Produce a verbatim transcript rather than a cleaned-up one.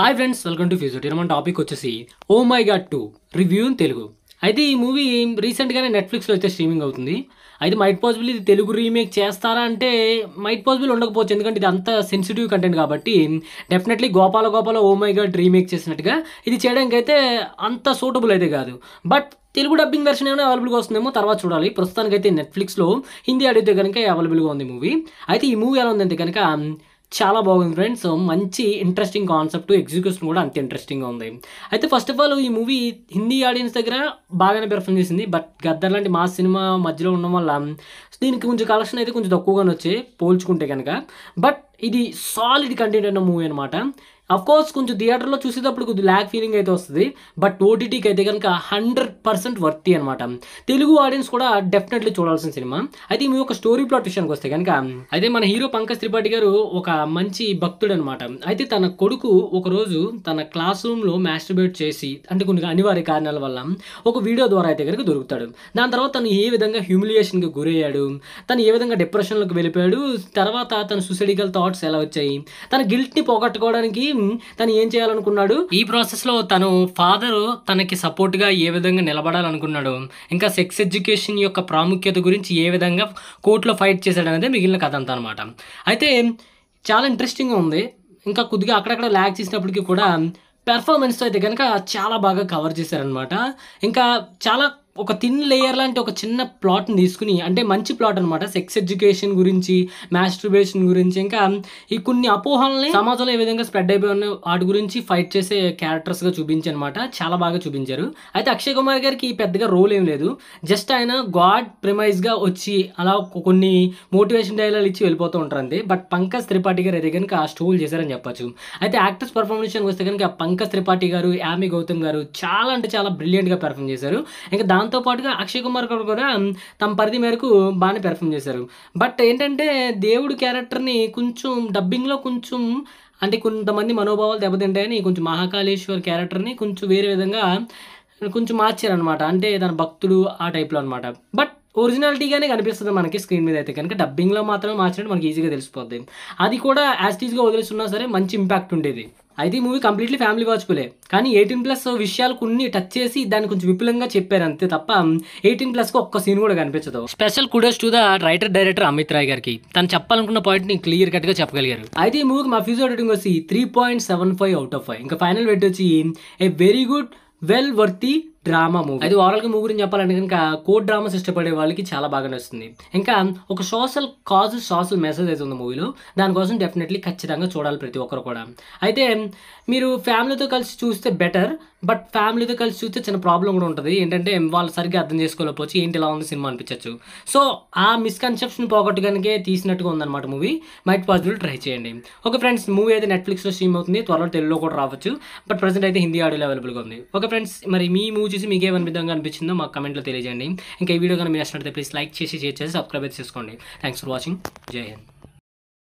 Hi friends, welcome to ఫ్యూజో. మన topic వచ్చేసి oh my god two review in Telugu. అయితే ఈ మూవీ రీసెంట్గానే నెట్ఫ్లిక్స్లో అయితే స్ట్రీమింగ్ అవుతుంది. అయితే మైట్ పాసిబుల్ ఇది తెలుగు రీమేక్ చేస్తారా అంటే మైట్ పాసిబుల్ ఉండకపోవచ్చు, ఎందుకంటే ఇది అంత సెన్సిటివ్ కంటెంట్ కాబట్టి. Definitely Gopala Gopala oh my god remake చేసినట్టుగా ఇది చేయడానికి అయితే అంత సూటబుల్ అయితే కాదు. బట్ తెలుగు డబ్బింగ్ వెర్షన్ ఏమైనా అవైలబుల్గా వస్తుందేమో, తర్వాత చూడాలి. ప్రస్తుతానికైతే నెట్ఫ్లిక్స్లో హిందీ అడిగితే కనుక అవైలబుల్గా ఉంది మూవీ. అయితే ఈ మూవీ ఎలా ఉందంటే కనుక చాలా బాగుంది ఫ్రెండ్స్. మంచి ఇంట్రెస్టింగ్ కాన్సెప్ట్, ఎగ్జిక్యూషన్ కూడా అంత ఇంట్రెస్టింగ్గా ఉంది. అయితే ఫస్ట్ ఆఫ్ ఆల్ ఈ మూవీ హిందీ ఆడియన్స్ దగ్గర బాగానే పెర్ఫామ్ చేసింది. బట్ గద్దర్ లాంటి మా సినిమా మధ్యలో ఉండడం వల్ల దీనికి కొంచెం కలెక్షన్ అయితే కొంచెం తక్కువగానే వచ్చాయి పోల్చుకుంటే కనుక. బట్ ఇది సాలిడ్ కంటెంట్ అయిన మూవీ అనమాట. అఫ్కోర్స్ కొంచెం థియేటర్లో చూసేటప్పుడు కొద్దిగా ల్యాక్ ఫీలింగ్ అయితే వస్తుంది. బట్ ఓటీటీకి అయితే కనుక హండ్రెడ్ పర్సెంట్ వర్తి అనమాట. తెలుగు ఆడియన్స్ కూడా డెఫినెట్లీ చూడాల్సిన సినిమా. అయితే ఈ యొక్క స్టోరీ ప్లాట్ విషయానికి వస్తే కనుక, అయితే మన హీరో పంకజ్ త్రిపాఠి గారు ఒక మంచి భక్తుడు అనమాట. అయితే తన కొడుకు ఒకరోజు తన క్లాస్ రూమ్లో మాస్టర్బేట్ చేసి, అంటే కొన్ని అనివార్య కారణాల వల్ల ఒక వీడియో ద్వారా అయితే కనుక దొరుకుతాడు. దాని తర్వాత తను ఏ విధంగా హ్యూమిలియేషన్కి గురయ్యాడు, తను ఏ విధంగా డిప్రెషన్లోకి వెళ్ళిపోయాడు, తర్వాత తన సూసైడికల్ థాట్స్ ఎలా వచ్చాయి, తన గిల్ట్ని పోగొట్టుకోవడానికి తను ఏం చేయాలనుకున్నాడు, ఈ ప్రాసెస్ లో తను ఫాదర్ తనకి సపోర్ట్ గా ఏ విధంగా నిలబడాలనుకున్నాడు, ఇంకా సెక్స్ ఎడ్యుకేషన్ యొక్క ప్రాముఖ్యత గురించి ఏ విధంగా కోర్టులో ఫైట్ చేశాడు అనేది మిగిలిన కథ అంతా అనమాట. అయితే చాలా ఇంట్రెస్టింగ్ గా ఉంది. ఇంకా కొద్దిగా అక్కడక్కడ ల్యాగ్ చేసినప్పటికీ కూడా పెర్ఫార్మెన్స్తో అయితే కనుక చాలా బాగా కవర్ చేశారనమాట. ఇంకా చాలా ఒక థిన్ లేయర్ లాంటి ఒక చిన్న ప్లాట్ని తీసుకుని, అంటే మంచి ప్లాట్ అనమాట, సెక్స్ ఎడ్యుకేషన్ గురించి, మాస్టర్బేషన్ గురించి, ఇంకా ఈ కొన్ని అపోహల్ని సమాజంలో ఏ విధంగా స్ప్రెడ్ అయిపోయిన వాటి గురించి ఫైట్ చేసే క్యారెక్టర్స్గా చూపించి అనమాట. చాలా బాగా చూపించారు. అయితే అక్షయ్ కుమార్ గారికి పెద్దగా రోల్ ఏం లేదు. జస్ట్ ఆయన గాడ్ ప్రిమైజ్గా వచ్చి అలా కొన్ని మోటివేషన్ డైలాగ్ ఇచ్చి వెళ్ళిపోతూ ఉంటారు అంతే. బట్ పంకజ్ త్రిపాఠి గారు అయితే కనుక ఆ స్టోల్ చేశారని చెప్పచ్చు. అయితే యాక్టర్స్ పర్ఫార్మెన్స్ వస్తే కనుక పంకజ్ త్రిపాఠి గారు, యామి గౌతమ్ గారు చాలా అంటే చాలా బ్రిలియంట్గా పెర్ఫామ్ చేశారు. ఇంకా దాని దాంతో పాటుగా అక్షయ్ కుమార్ గారు కూడా తమ పరిధి మేరకు బాగానే పెర్ఫామ్ చేశారు. బట్ ఏంటంటే దేవుడు క్యారెక్టర్ని కొంచెం డబ్బింగ్లో కొంచెం, అంటే కొంతమంది మనోభావాలు దెబ్బతింటాయని కొంచెం మహాకాళేశ్వర్ క్యారెక్టర్ని కొంచెం వేరే విధంగా కొంచెం మార్చారనమాట. అంటే తన భక్తుడు ఆ టైప్లో అనమాట. బట్ ఒరిజినాలిటీగానే కనిపిస్తుంది మనకి స్క్రీన్ మీద అయితే కనుక. డబ్బింగ్లో మాత్రమే మార్చినట్టు మనకి ఈజీగా తెలిసిపోద్ది. అది కూడా యాజ్ టీజ్గా వదిలేస్తున్నా సరే మంచి ఇంపాక్ట్ ఉండేది. అయితే ఈ మూవీ కంప్లీట్లీ ఫ్యామిలీ వాచ్బులే, కానీ ఎయిటీన్ ప్లస్ విషయాలు కొన్ని టచ్ చేసి దాన్ని కొంచెం విపులంగా చెప్పారు అంతే తప్ప ఎయిటీన్ ప్లస్కి ఒక్క సీన్ కూడా కనిపించదు. Special kudos to the writer director Amit Rai గారికి, తను చెప్పాలనుకున్న పాయింట్ని క్లియర్ కట్గా చెప్పగలిగారు. అయితే ఈ మూవీకి మా ఫ్యూజో రేటింగ్ వచ్చి three point seven five out of five. ఇంకా ఫైనల్ రేట్ వచ్చి a very good well worthy drama movie. అయితే ఓవరాల్గా మూవీ గురించి చెప్పాలంటే కనుక కోర్ డ్రామాస్ ఇష్టపడే వాళ్ళకి చాలా బాగా నచ్చుతుంది. ఇంకా ఒక సోషల్ కాజ్, సోషల్ మెసేజ్ అయితే ఉంది మూవీలో. దానికోసం డెఫినెట్లీ ఖచ్చితంగా చూడాలి ప్రతి ఒక్కరు కూడా. అయితే మీరు ఫ్యామిలీతో కలిసి చూస్తే బెటర్. బట్ ఫ్యామిలీతో కలిసి చూస్తే చిన్న ప్రాబ్లం కూడా ఉంటుంది. ఏంటంటే వాళ్ళు సరిగ్గా అర్థం చేసుకోలేకపోవచ్చు, ఏంటి ఇలా ఉంది సినిమా అనిపించవచ్చు. సో ఆ మిస్కన్సెప్షన్ పోగొట్టుగానే తీసినట్టుగా ఉందన్నమాట మూవీ. మైట్ పాసిబుల్ ట్రై చేయండి. ఓకే ఫ్రెండ్స్, మూవీ అయితే నెట్ఫ్లిక్స్లో స్ట్రీమ్ అవుతుంది, త్వరలో తెలుగులో కూడా రావచ్చు. బట్ ప్రజెంట్ అయితే హిందీ ఆడియోలో అవైలబుల్గా ఉంది. ఓకే ఫ్రెండ్స్, మరి మీ మూవీ చూసి మీకు ఏమని విధంగా అనిపించిందో మాకు కమెంట్లో తెలియజేయండి. ఇంకా ఈ వీడియో కానీ మీరు నచ్చినట్లయితే ప్లీజ్ లైక్ చేసి, షేర్ చేసి, సబ్స్క్రైబ్ చేసుకోండి. Thanks for watching. Jai Hind.